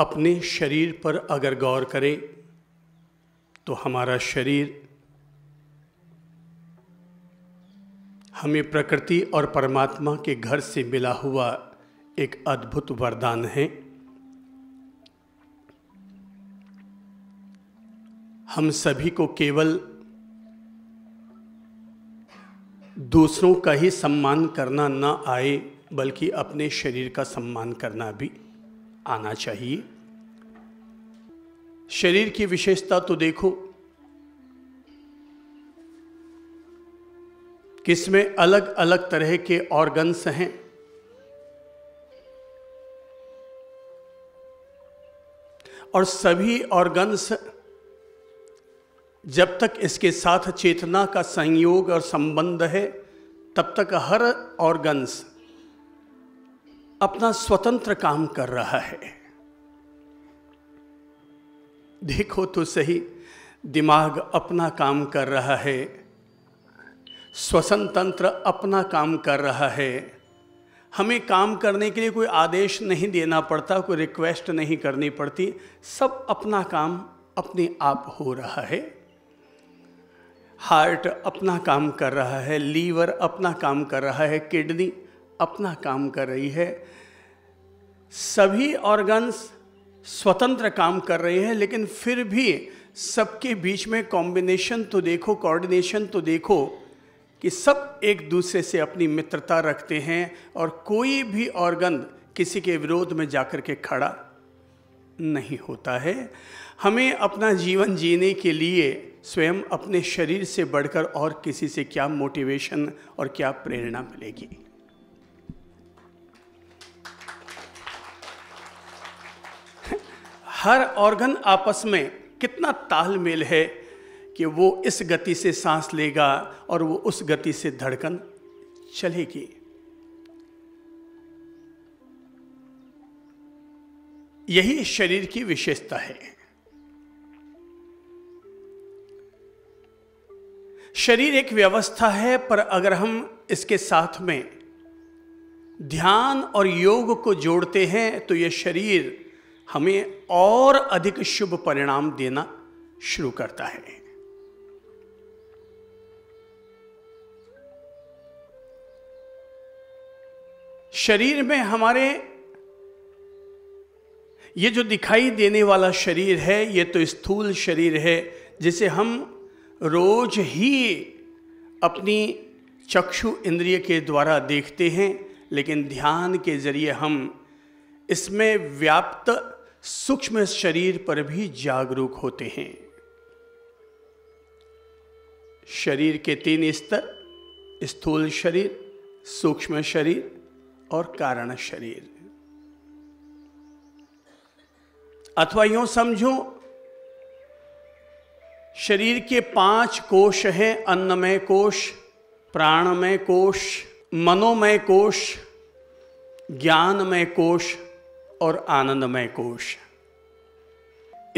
अपने शरीर पर अगर गौर करें तो हमारा शरीर हमें प्रकृति और परमात्मा के घर से मिला हुआ एक अद्भुत वरदान है। हम सभी को केवल दूसरों का ही सम्मान करना ना आए बल्कि अपने शरीर का सम्मान करना भी आना चाहिए। शरीर की विशेषता तो देखो, किसमें अलग अलग तरह के ऑर्गन्स हैं। और सभी ऑर्गन्स जब तक इसके साथ चेतना का संयोग और संबंध है तब तक हर ऑर्गन्स अपना स्वतंत्र काम कर रहा है। देखो तो सही, दिमाग अपना काम कर रहा है, श्वसन तंत्र अपना काम कर रहा है। हमें काम करने के लिए कोई आदेश नहीं देना पड़ता, कोई रिक्वेस्ट नहीं करनी पड़ती, सब अपना काम अपने आप हो रहा है। हार्ट अपना काम कर रहा है, लीवर अपना काम कर रहा है, किडनी अपना काम कर रही है। सभी ऑर्गन्स स्वतंत्र काम कर रहे हैं, लेकिन फिर भी सबके बीच में कॉम्बिनेशन तो देखो, कोऑर्डिनेशन तो देखो कि सब एक दूसरे से अपनी मित्रता रखते हैं और कोई भी ऑर्गन किसी के विरोध में जाकर के खड़ा नहीं होता है। हमें अपना जीवन जीने के लिए स्वयं अपने शरीर से बढ़कर और किसी से क्या मोटिवेशन और क्या प्रेरणा मिलेगी। हर ऑर्गन आपस में कितना तालमेल है कि वो इस गति से सांस लेगा और वो उस गति से धड़कन चलेगी। यही शरीर की विशेषता है। शरीर एक व्यवस्था है, पर अगर हम इसके साथ में ध्यान और योग को जोड़ते हैं तो ये शरीर हमें और अधिक शुभ परिणाम देना शुरू करता है। शरीर में हमारे ये जो दिखाई देने वाला शरीर है, ये तो स्थूल शरीर है, जिसे हम रोज ही अपनी चक्षु इंद्रिय के द्वारा देखते हैं, लेकिन ध्यान के जरिए हम इसमें व्याप्त सूक्ष्म शरीर पर भी जागरूक होते हैं। शरीर के तीन स्तर, स्थूल शरीर, सूक्ष्म शरीर और कारण शरीर। अथवा यूं समझो, शरीर के 5 कोश हैं। अन्नमय कोश, प्राणमय कोश, मनोमय कोश, ज्ञानमय कोश और आनंदमय कोश।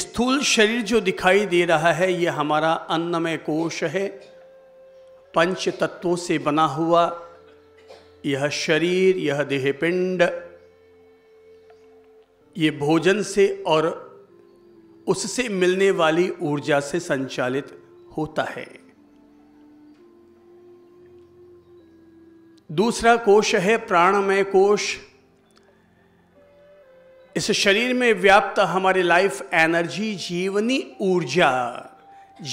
स्थूल शरीर जो दिखाई दे रहा है ये हमारा अन्नमय कोश है। 5 तत्वों से बना हुआ यह शरीर, यह देहपिंड, ये भोजन से और उससे मिलने वाली ऊर्जा से संचालित होता है। दूसरा कोश है प्राणमय कोश। इस शरीर में व्याप्त हमारे लाइफ एनर्जी, जीवनी ऊर्जा,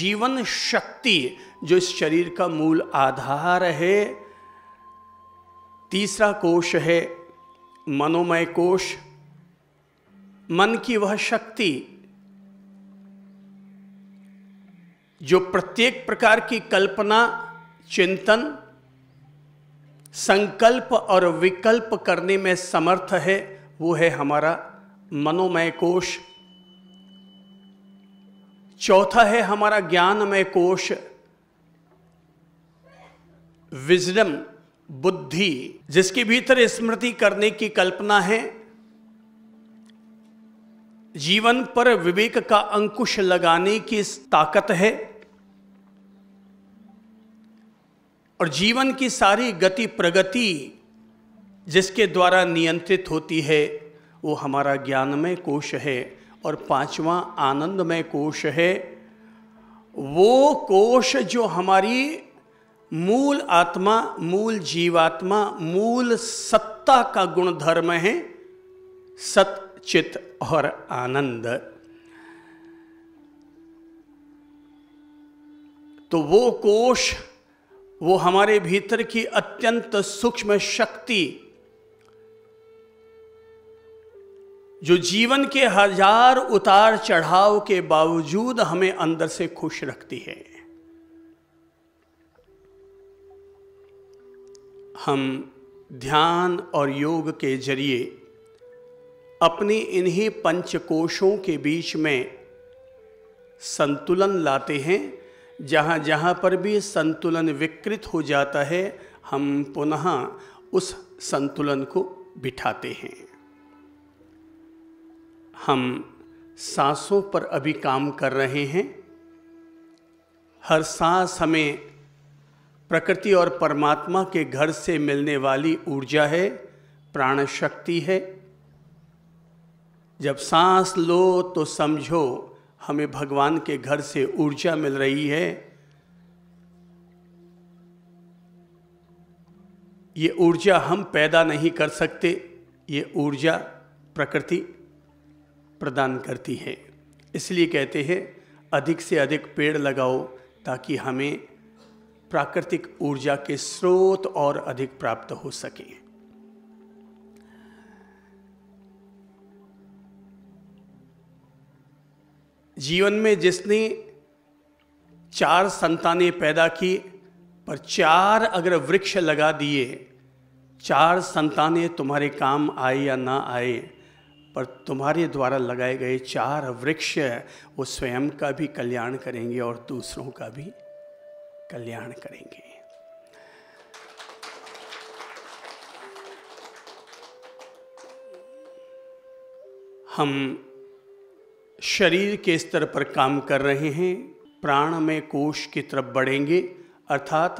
जीवन शक्ति, जो इस शरीर का मूल आधार है। तीसरा कोश है मनोमय कोश, मन की वह शक्ति जो प्रत्येक प्रकार की कल्पना, चिंतन, संकल्प और विकल्प करने में समर्थ है, वो है हमारा मनोमय कोश। चौथा है हमारा ज्ञानमय कोश, विजडम, बुद्धि, जिसके भीतर स्मृति करने की कल्पना है, जीवन पर विवेक का अंकुश लगाने की ताकत है और जीवन की सारी गति प्रगति जिसके द्वारा नियंत्रित होती है। वो हमारा ज्ञानमय कोश है। और पांचवा आनंदमय कोश है, वो कोश जो हमारी मूल आत्मा, मूल जीवात्मा, मूल सत्ता का गुणधर्म है, सत, चित और आनंद। तो वो कोश, वो हमारे भीतर की अत्यंत सूक्ष्म शक्ति जो जीवन के हजार उतार चढ़ाव के बावजूद हमें अंदर से खुश रखती है। हम ध्यान और योग के जरिए अपने इन्हीं पंचकोशों के बीच में संतुलन लाते हैं। जहाँ जहाँ पर भी संतुलन विकृत हो जाता है, हम पुनः उस संतुलन को बिठाते हैं। हम सांसों पर अभी काम कर रहे हैं। हर सांस हमें प्रकृति और परमात्मा के घर से मिलने वाली ऊर्जा है, प्राण शक्ति है। जब सांस लो तो समझो हमें भगवान के घर से ऊर्जा मिल रही है। ये ऊर्जा हम पैदा नहीं कर सकते, ये ऊर्जा प्रकृति प्रदान करती है। इसलिए कहते हैं अधिक से अधिक पेड़ लगाओ ताकि हमें प्राकृतिक ऊर्जा के स्रोत और अधिक प्राप्त हो सके। जीवन में जिसने 4 संतानें पैदा की, पर 4 अगर वृक्ष लगा दिए, 4 संतानें तुम्हारे काम आए या ना आए, पर तुम्हारे द्वारा लगाए गए 4 वृक्ष वो स्वयं का भी कल्याण करेंगे और दूसरों का भी कल्याण करेंगे। हम शरीर के स्तर पर काम कर रहे हैं, प्राण में कोश की तरफ बढ़ेंगे, अर्थात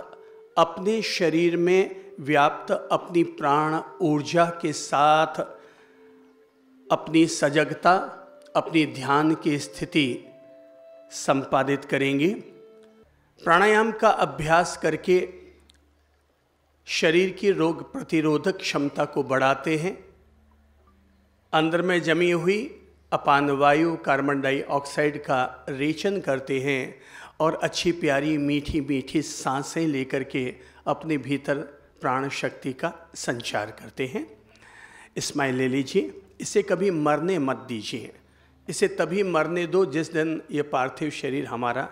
अपने शरीर में व्याप्त अपनी प्राण ऊर्जा के साथ अपनी सजगता, अपनी ध्यान की स्थिति संपादित करेंगे। प्राणायाम का अभ्यास करके शरीर की रोग प्रतिरोधक क्षमता को बढ़ाते हैं। अंदर में जमी हुई अपान वायु, कार्बन डाइऑक्साइड का रेचन करते हैं और अच्छी प्यारी मीठी मीठी सांसें लेकर के अपने भीतर प्राण शक्ति का संचार करते हैं। स्माइल ले लीजिए, इसे कभी मरने मत दीजिए। इसे तभी मरने दो जिस दिन ये पार्थिव शरीर हमारा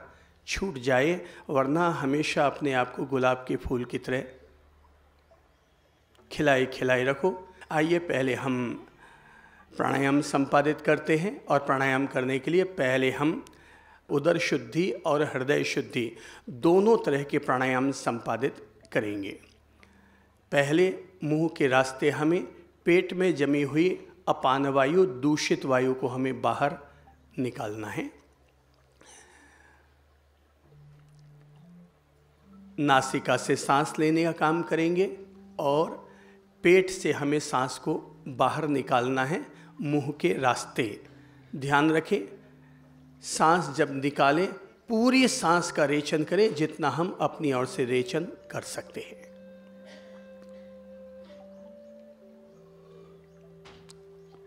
छूट जाए, वरना हमेशा अपने आप को गुलाब के फूल की तरह खिलाए खिलाए रखो। आइए पहले हम प्राणायाम संपादित करते हैं, और प्राणायाम करने के लिए पहले हम उदर शुद्धि और हृदय शुद्धि दोनों तरह के प्राणायाम संपादित करेंगे। पहले मुंह के रास्ते हमें पेट में जमी हुई अपान वायु, दूषित वायु को हमें बाहर निकालना है। नासिका से सांस लेने का काम करेंगे और पेट से हमें सांस को बाहर निकालना है मुंह के रास्ते। ध्यान रखें, सांस जब निकालें पूरी सांस का रेचन करें, जितना हम अपनी ओर से रेचन कर सकते हैं।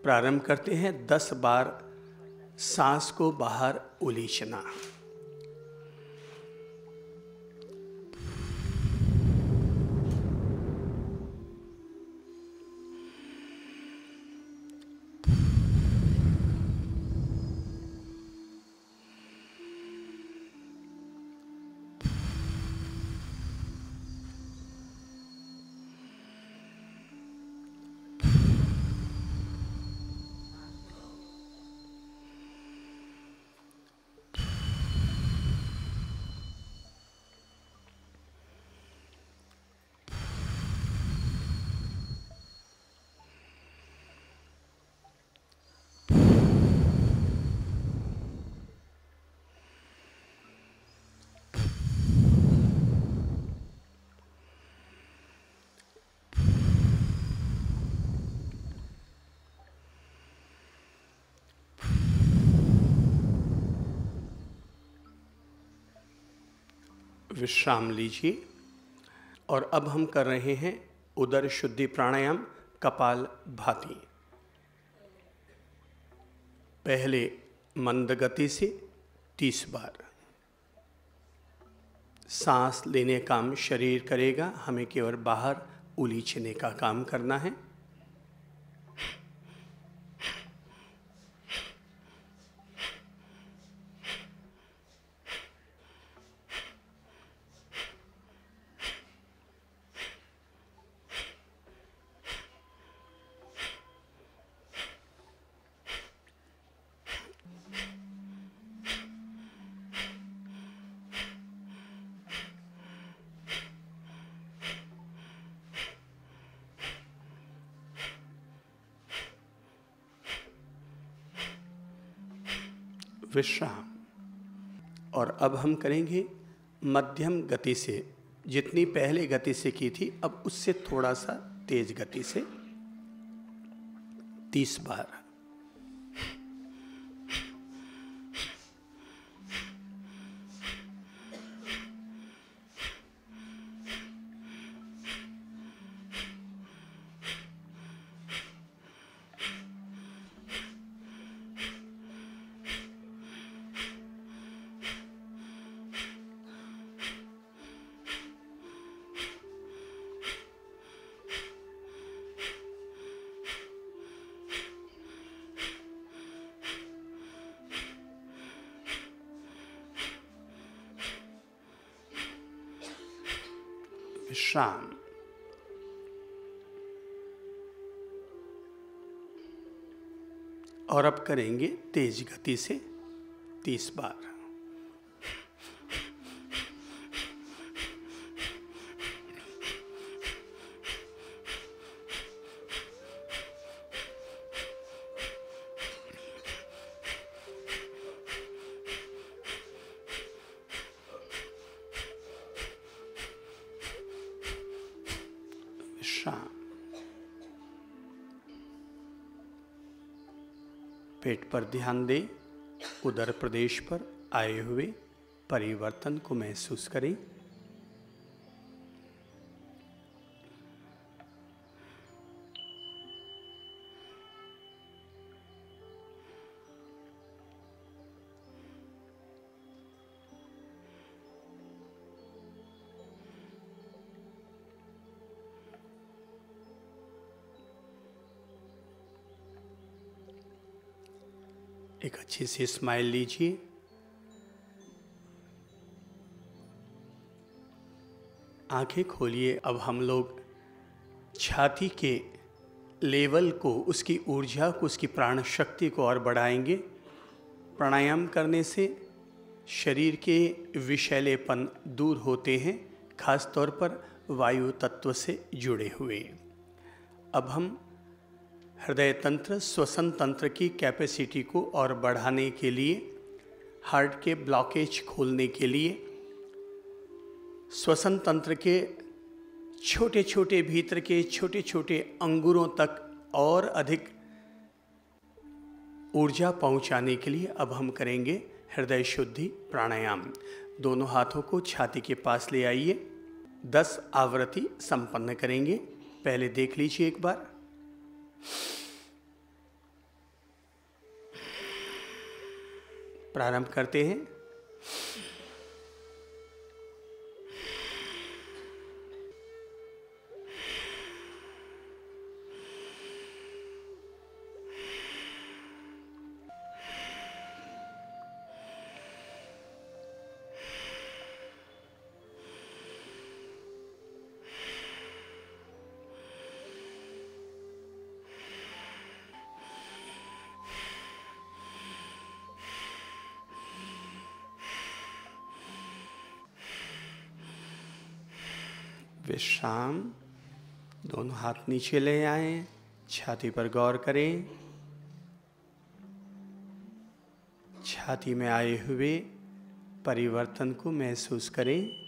प्रारंभ करते हैं 10 बार सांस को बाहर उलीचना। विश्राम लीजिए। और अब हम कर रहे हैं उदर शुद्धि प्राणायाम कपाल भाती। पहले मंद गति से 30 बार। सांस लेने काम शरीर करेगा, हमें केवल बाहर उलीचने का काम करना है। विश्राम। और अब हम करेंगे मध्यम गति से, जितनी पहले गति से की थी अब उससे थोड़ा सा तेज गति से 30 बार। शाम। और अब करेंगे तेज गति से 30 बार। पेट पर ध्यान दें, उदर प्रदेश पर आए हुए परिवर्तन को महसूस करें। एक अच्छी सी स्माइल लीजिए। आंखें खोलिए। अब हम लोग छाती के लेवल को, उसकी ऊर्जा को, उसकी प्राण शक्ति को और बढ़ाएंगे। प्राणायाम करने से शरीर के विषैलेपन दूर होते हैं, खास तौर पर वायु तत्व से जुड़े हुए। अब हम हृदय तंत्र, श्वसन तंत्र की कैपेसिटी को और बढ़ाने के लिए, हार्ट के ब्लॉकेज खोलने के लिए, श्वसन तंत्र के छोटे छोटे, भीतर के छोटे छोटे अंगूरों तक और अधिक ऊर्जा पहुंचाने के लिए अब हम करेंगे हृदय शुद्धि प्राणायाम। दोनों हाथों को छाती के पास ले आइए। 10 आवृत्ति संपन्न करेंगे। पहले देख लीजिए एक बार। प्रारंभ करते हैं। विश्राम। दोनों हाथ नीचे ले आए, छाती पर गौर करें। छाती में आए हुए परिवर्तन को महसूस करें।